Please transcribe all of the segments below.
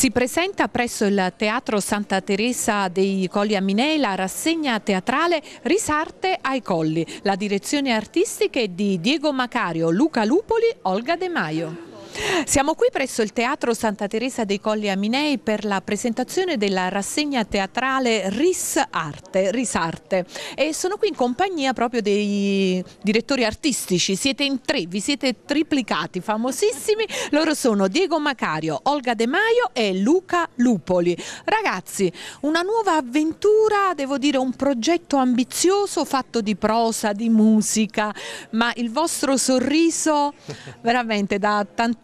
Si presenta presso il Teatro Santa Teresa dei Colli Aminei la rassegna teatrale Risarte ai Colli. La direzione artistica è di Diego Macario, Luca Lupoli, Olga De Maio. Siamo qui presso il Teatro Santa Teresa dei Colli Aminei per la presentazione della rassegna teatrale Risarte e sono qui in compagnia proprio dei direttori artistici. Siete in tre, vi siete triplicati, famosissimi. Loro sono Diego Macario, Olga De Maio e Luca Lupoli. Ragazzi, una nuova avventura, devo dire un progetto ambizioso fatto di prosa, di musica, ma il vostro sorriso veramente dà tantissima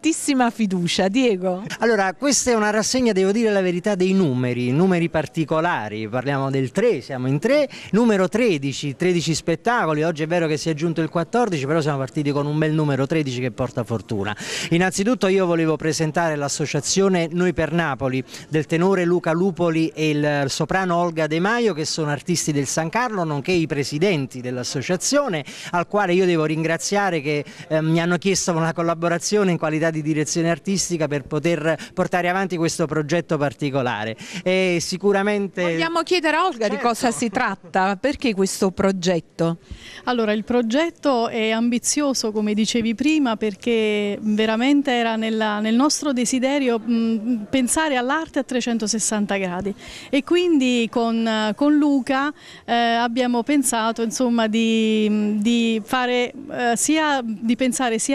fiducia. Diego? Allora, questa è una rassegna, devo dire la verità, dei numeri particolari. Parliamo del 3, siamo in 3, numero 13, 13 spettacoli. Oggi è vero che si è aggiunto il 14, però siamo partiti con un bel numero 13 che porta fortuna. Innanzitutto io volevo presentare l'associazione Noi per Napoli del tenore Luca Lupoli e il soprano Olga De Maio, che sono artisti del San Carlo, nonché i presidenti dell'associazione, al quale io devo ringraziare, che mi hanno chiesto una collaborazione in qualità di direzione artistica per poter portare avanti questo progetto particolare. E sicuramente vogliamo chiedere a Olga, certo, di cosa si tratta, perché questo progetto? Allora, il progetto è ambizioso, come dicevi prima, perché veramente era nel nostro desiderio pensare all'arte a 360 gradi e quindi con Luca abbiamo pensato, insomma, di pensare sia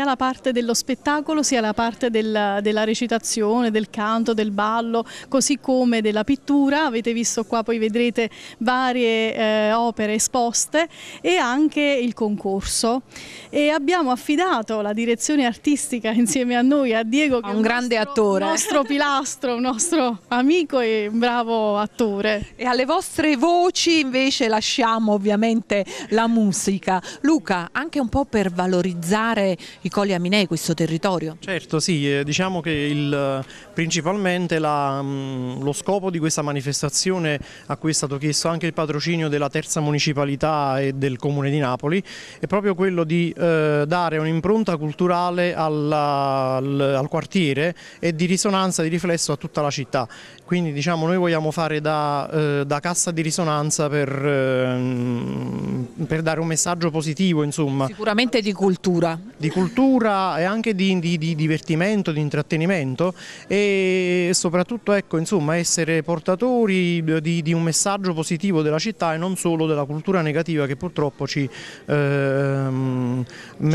alla parte dello spettacolo sia la parte della recitazione, del canto, del ballo, così come della pittura. Avete visto qua, poi vedrete varie opere esposte e anche il concorso, e abbiamo affidato la direzione artistica insieme a noi a Diego, che è un grande attore, un nostro pilastro, un nostro amico e un bravo attore, e alle vostre voci invece lasciamo ovviamente la musica. Luca, anche un po' per valorizzare i Colli Aminei, questo territorio. Certo, sì, diciamo che principalmente lo scopo di questa manifestazione, a cui è stato chiesto anche il patrocinio della terza municipalità e del comune di Napoli, è proprio quello di dare un'impronta culturale al quartiere e di risonanza, di riflesso a tutta la città. Quindi, diciamo, noi vogliamo fare da cassa di risonanza per dare un messaggio positivo, insomma. Sicuramente di cultura. Di cultura e anche di divertimento, di intrattenimento, e soprattutto, ecco, insomma, essere portatori di un messaggio positivo della città e non solo della cultura negativa che purtroppo ci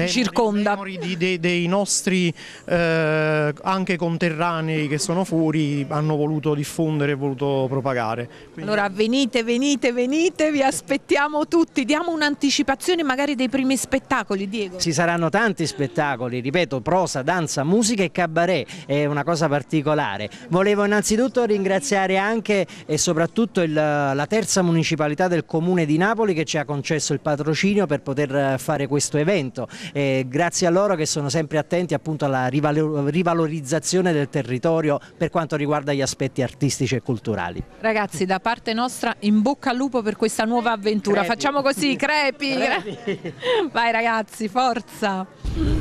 circonda, dei nostri anche conterranei che sono fuori hanno voluto diffondere e voluto propagare. Quindi... Allora venite, vi aspettiamo tutti. Diamo un'anticipazione magari dei primi spettacoli, Diego. Ci saranno tanti spettacoli, ripeto, prosa, danza, musica e cabaret, è una cosa particolare. Volevo innanzitutto ringraziare anche e soprattutto la terza municipalità del comune di Napoli, che ci ha concesso il patrocinio per poter fare questo evento, e grazie a loro che sono sempre attenti appunto alla rivalorizzazione del territorio per quanto riguarda gli aspetti artistici e culturali. Ragazzi, da parte nostra in bocca al lupo per questa nuova avventura. Crepi. Facciamo così, crepi. Vai ragazzi, forza!